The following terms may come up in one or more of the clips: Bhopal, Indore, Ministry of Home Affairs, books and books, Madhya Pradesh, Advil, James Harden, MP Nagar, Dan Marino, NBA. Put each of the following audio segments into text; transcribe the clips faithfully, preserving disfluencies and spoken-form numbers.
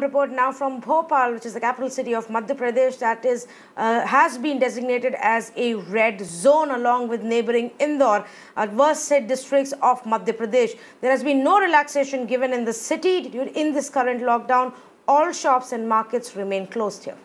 Report now from Bhopal, which is the capital city of Madhya Pradesh, that is uh, has been designated as a red zone along with neighbouring Indore, worst hit districts of Madhya Pradesh. There has been no relaxation given in the city in this current lockdown. All shops and markets remain closed here.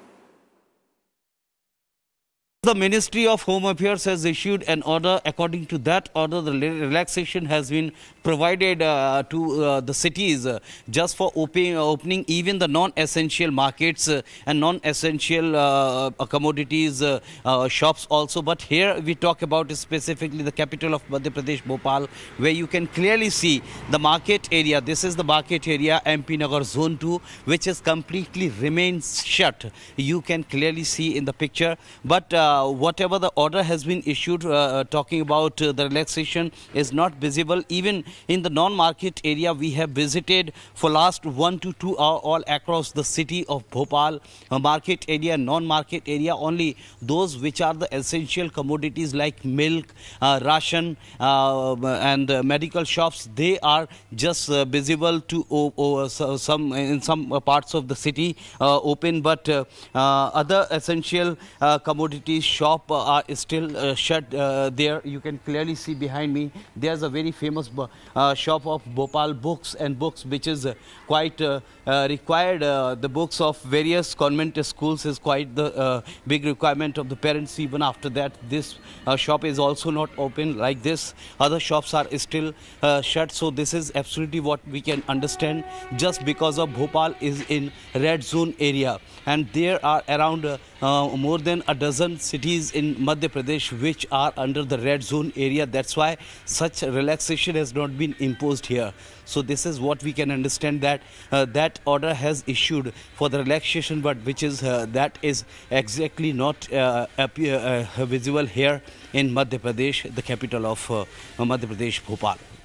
The Ministry of Home Affairs has issued an order. According to that order, the relaxation has been provided uh, to uh, the cities uh, just for opening, opening even the non-essential markets uh, and non-essential uh, commodities uh, uh, shops also. But here we talk about specifically the capital of Madhya Pradesh, Bhopal, where you can clearly see the market area. This is the market area, M P Nagar Zone two, which has completely remained shut. You can clearly see in the picture. But uh, Uh, whatever the order has been issued uh, talking about uh, the relaxation is not visible. Even in the non-market area we have visited for last one to two hours all across the city of Bhopal. Uh, market area, non-market area, only those which are the essential commodities like milk, uh, ration uh, and uh, medical shops, they are just uh, visible to oh, oh, so, some in some parts of the city uh, open, but uh, uh, other essential uh, commodities shop uh, are still uh, shut uh, there. You can clearly see behind me there's a very famous uh, shop of Bhopal, Books and Books, which is uh, quite uh, uh, required. Uh, the books of various convent schools is quite the uh, big requirement of the parents. Even after that, this uh, shop is also not open like this. Other shops are still uh, shut. So this is absolutely what we can understand just because of Bhopal is in red zone area, and there are around uh, uh, more than a dozen cities in Madhya Pradesh which are under the red zone area. That's why such relaxation has not been imposed here. So this is what we can understand, that uh, that order has issued for the relaxation, but which is uh, that is exactly not uh, appear, uh, visible here in Madhya Pradesh, the capital of uh, Madhya Pradesh, Bhopal.